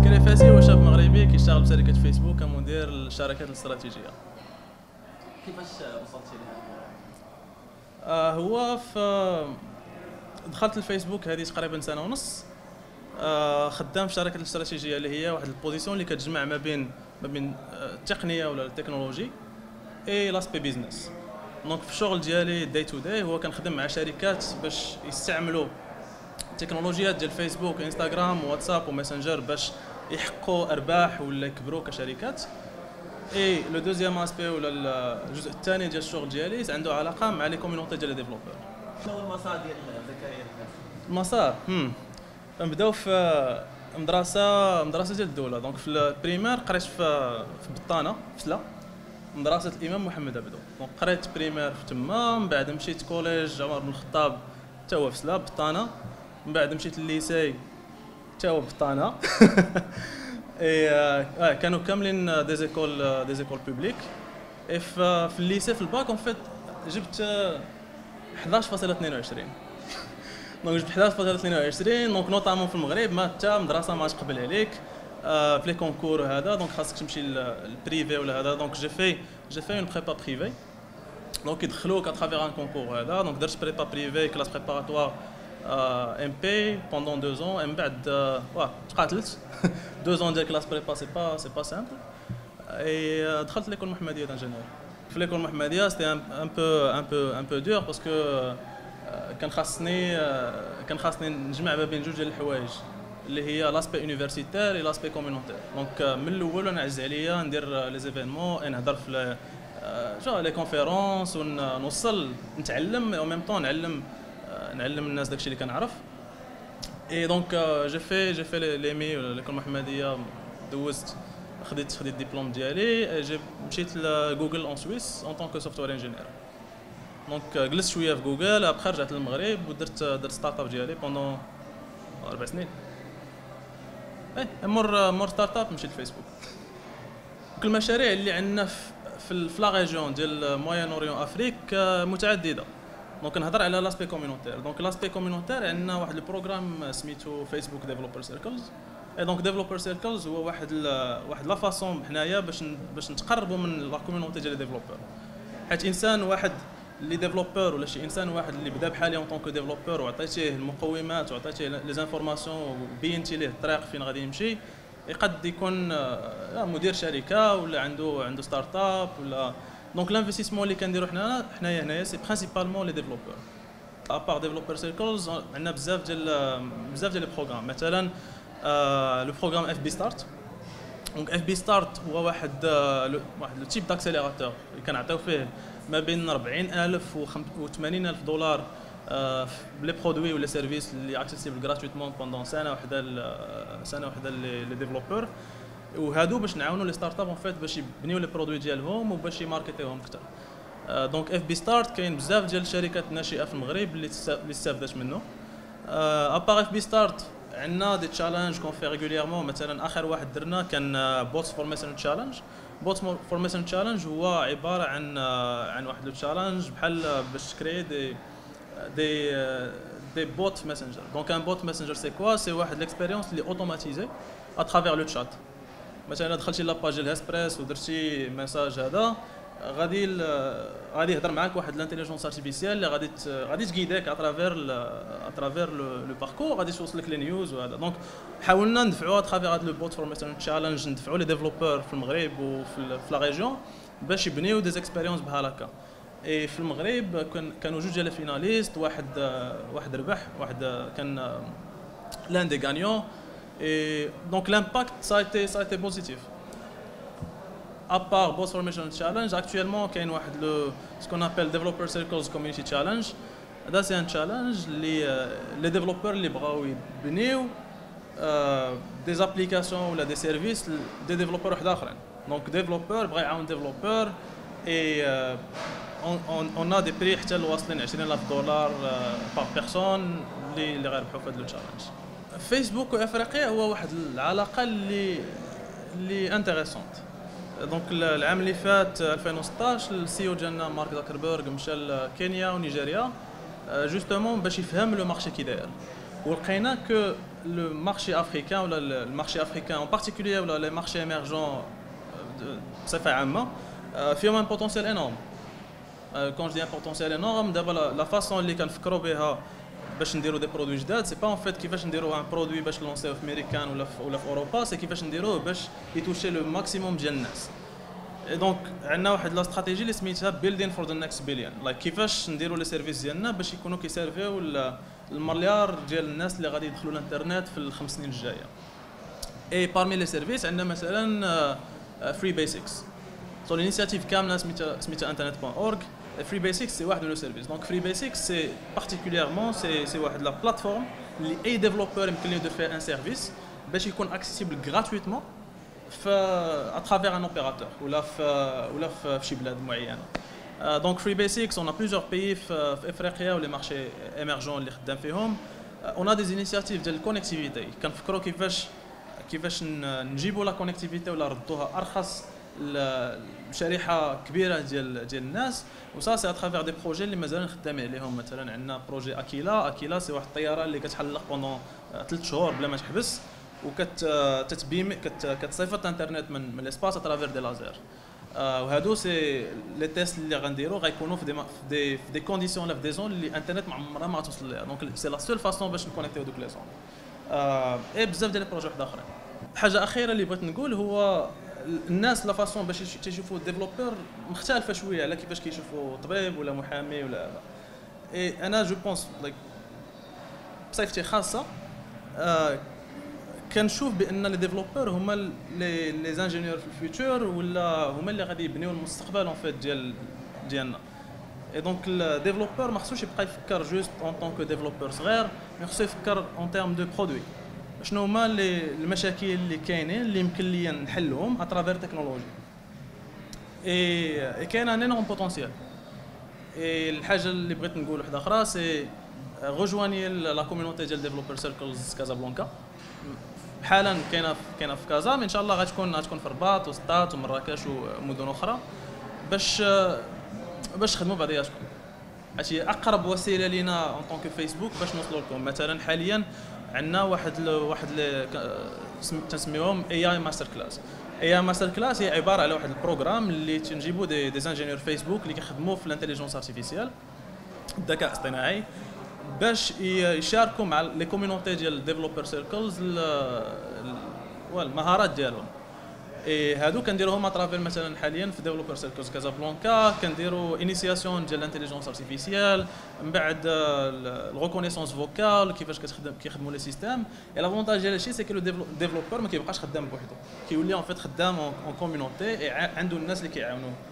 فاسي هو شاب مغربي كيشتغل بشركه فيسبوك كمدير الشركات الاستراتيجيه. كيفاش وصلتي لهذا؟ هو دخلت الفيسبوك هذه تقريبا سنه ونص. خدام في الشركه الاستراتيجيه اللي هي واحد البوزيسيون اللي كتجمع ما بين التقنيه ولا التكنولوجي اي لاسبي بيزنس. دونك في الشغل ديالي داي تو داي هو كنخدم مع شركات باش يستعملوا التكنولوجيات ديال فيسبوك انستغرام واتساب وماسنجر باش يحققوا ارباح ولا يكبروا كشركات. اي لو دوزيام اسبي ولا الجزء الثاني ديال الشغل ديالي عنده علاقه مع لي كوميونيتي ديال ديفلوبر. شنو المسار ديال الذكاء الحاسوب؟ المسار نبداو في مدرسه ديال الدوله. دونك في البريمير قريت في بطانه فسلا مدرسه الامام محمد عبدو. دونك قريت بريمير في تما، من بعد مشيت كوليج عمر بن الخطاب حتى هو فسلا بطانه، من بعد مشيت للليساي حتى هو بطانه. اي كانوا كاملين ديزيكول بوبليك. اي في الليسي في الباك اون فيت جبت 11.22. دونك جبت 11.22 دونك نوطامون في المغرب ما حتى مدرسه ما تقبل عليك في لي كونكور وهذا. دونك خاصك تمشي للبريفي ولا هذا. دونك جي في اون بريبا بريفي. دونك يدخلوك اترافيغ ان كونكور هذا. دونك درت بريبا بريفي كلاس بريباراتوار MP pendant 2 ans et تقاتلت 2 ans de classe prépa. C'est pas simple et دخلت l'école Mohamedia d'ingénieur. في l'école Mohamedia c'était un peu dur parce que كان خاصني نجمع ما بين جوج ديال الحوايج اللي هي l'aspect universitaire et l'aspect communautaire. دونك من الاول انا عز عليا ندير لي زيفينمون نهضر في لي كونفيرونس ونوصل نتعلم او ميم طون نعلم الناس داكشي اللي كنعرف. اي دونك جي في ليمي ولا ليكول محمديه دوزت خديت الدبلوم ديالي. جي مشيت لجوجل اون سويس اون طونك سوفتوير انجينير. دونك جلست شويه في جوجل ابخا رجعت للمغرب ودرت ستارت اب ديالي بوندون 4 سنين. اي مور ستارت اب مشيت لفيسبوك. كل المشاريع اللي عندنا في لا ريجيون ديال موين اوريون افريك متعدده. دونك نهضر على لاسبي كوميونيتير. دونك لاسبي كوميونيتير عندنا واحد البروغرام سميتو فيسبوك ديفلوبر سيركلز. اي دونك ديفلوبر سيركلز هو واحد لا فاسون حنايا باش نتقربوا من لا كوميونيتي ديال ديفلوبر. حيت انسان واحد اللي ديفلوبر ولا شي انسان واحد اللي بدا بحالي اون طونكو ديفلوبر وعطيتيه المقومات وعطيتيه لي زانفورماسيون وبينتي ليه الطريق فين غادي يمشي، يقد يكون مدير شركه ولا عنده ستارت اب ولا. دونك لانفستيسمون اللي كنديرو حنايا هنايا سي برينسيبالمون لي ديفلوبور. ابار ديفلوبر سيركلز عندنا بزاف ديال لي بروغرام. مثلا لو بروغرام اف بي ستارت. دونك اف بي ستارت هو واحد لو تيب داكسيليراتور اللي كنعطيو فيه ما بين 40000 و 80000 دولار لي برودوي ولا سيرفيس اللي اكسيسيبل غراتويتمون بوندون سنه وحده لي ديفلوبور. وهادو باش نعاونوا لي ستارت اب اون فيت باش يبنيو لي برودوي ديالهم وباش يماركتيوهم اكثر. دونك اف بي ستارت كاين بزاف ديال الشركات الناشئه في المغرب اللي استافدات منه. ابار اف بي ستارت عندنا دي تشالنج كون في ريغوليرمون. مثلا اخر واحد درنا كان بوت فور ميسنجر تشالنج. بوت فور ميسنجر تشالنج هو عباره عن واحد لو تشالنج بحال باش كري دي بوت ميسنجر. دونك ان بوت ميسنجر سي كوا؟ سي واحد ليكسبيريونس اللي اوتوماتيزي اترافير لو تشات. مثلا دخلتي لاباج ديال هسبريس ودرتي ميساج هذا غادي يهضر معاك واحد الانتيليجونس ارتيفيسيال اللي غادي تكيديك اترافير لو باركور، غادي توصلك لي نيوز وهذا. دونك حاولنا ندفعوا اترافير هذا لو بوت فور ميسنجر تشالنج، ندفعوا لي ديفلوبور في المغرب وفي لا ريجيون باش يبنيو دي زيكسبيريونس بحال هكا. اي في المغرب كانوا جوج ديال الفيناليست، واحد ربح واحد كان لان دي غانيون. Et donc l'impact ça a été positif. À part Bot for Messenger Challenge, actuellement il y a ce qu'on appelle Developer Circles Community Challenge. Là c'est un challenge les développeurs les braouis bneu des applications ou des services des développeurs d'autres. Donc développeurs braouis développeurs et on a des prix qui atteignent $20 par personne les gagnants de le challenge. فيسبوك وافريقيا هو واحد العلاقه اللي انتريسونت. دونك العام اللي فات 2016 السيو ديالنا مارك زاكربيرغ مشى لكينيا ونيجيريا جوستومون باش يفهم لو مارشي كي داير، ولقينا كو le marché africain, ou le marché africain en particulier, ou les marchés émergents, ça fait un moment, il y a un potentiel énorme. Quand je dis un potentiel énorme, d'abord la façon dont on fait des produits jadis, c'est pas en fait qu'on fait un produit pour lancer aux Américains ou aux Européens, c'est qu'on fait pour toucher le maximum de gens. Et donc, on a une stratégie qui s'appelle Building for the Next Billion. Comment on fait les services jadis pour qu'ils puissent servir le milliard de gens qui vont entrer sur Internet dans les 5 ans qui viennent. Et parmi les services, on a par exemple Free Basics. So, l'initiative Kamna s'appelle internet.org. Free Basics, c'est un de nos services. Donc, Free Basics, c'est particulièrement la plateforme où les développeurs peuvent faire un service qui est accessible gratuitement à travers un opérateur ou dans une ville. Donc, Free Basics, on a plusieurs pays en Afrique ou les marchés émergents qui sont travaillent. On a des initiatives de connectivité. Quand on pense comment nous la connectivité ou la rendre archas لشريحة كبيرة ديال الناس وصا سي اترافير دي بروجي اللي مازال خدامين عليهم. مثلا عندنا بروجي اكيلا سي واحد الطيارة اللي كتحلق بوندون 3 شهور بلا ما تحبس وكتتبيم كتصيفط الانترنت من الاسباس اترافير دي لازير. وهادو سي لي تيست اللي غنديرو غيكونوا في دي كونديسيون ولا في دي زون اللي الانترنت ما عمرها ما غتوصل ليها. دونك سي لا سول فاسون باش نكونيكتيو دوك لي زون اي بزاف ديال لي بروجي واحد اخرين. حاجة أخيرة اللي بغيت نقول هو الناس لا فاصون باش تيشوفوا الديفلوبور مختلفه شويه على كيفاش كيشوفوا طبيب ولا محامي ولا هذا. اي انا جو بونس لايك بصفتي خاصه كنشوف بان لي ديفلوبور هما لي زانجينيور في الفيوتشر ولا هما اللي غادي يبنيو المستقبل اون فيت ديالنا. اي دونك الديفلوبور ما خصوش يبقى يفكر جوست اون طونكو ديفلوبور صغير، مي خصو يفكر اون تيرم دو برودوي. شنو هما المشاكل اللي كاينين اللي يمكن ليا نحلهم اترافير التكنولوجيا. اي كاين ان انورم بوتونسيال. اي الحاجه اللي بغيت نقول وحده اخرى سي غوجواني لا كوميونيتي ديال ديفلوبر سيركلز كازابلانكا. حالا كاينه في كازا، ان شاء الله غتكون في الرباط وسطات ومراكش ومدن اخرى باش نخدموا بعضياتكم. حيت هي اقرب وسيله لينا اون طونك فيسبوك باش نوصلوا لكم. مثلا حاليا عندنا واحد تنسميوهم اي ماستر كلاس. اي ماستر كلاس هي عباره على واحد البروغرام اللي تنجيبو دي زانجينيور فيسبوك اللي كيخدموا في الانتيليجونس ارتيفيسيال الذكاء الاصطناعي باش يشاركوا مع لي كوميونيتي ديال الديفلوبر سيركلز المهارات ديالهم. اي هادو كنديروهم اترافير مثلا حاليا في ديفلوبر سيركلز كازابلانكا كنديروا انيسياسيون ديال الانتيليجونس ارتيفيسيال، من بعد الريكونيسونس فوكال كيفاش كيخدموا لي سيستيم. اي لافونتاج ديال هادشي سي كو الديفلوبر ما كيبقاش خدام بوحدو، كيولي اون فيت خدام اون كوميونيتي، عنده الناس اللي كيعاونوه.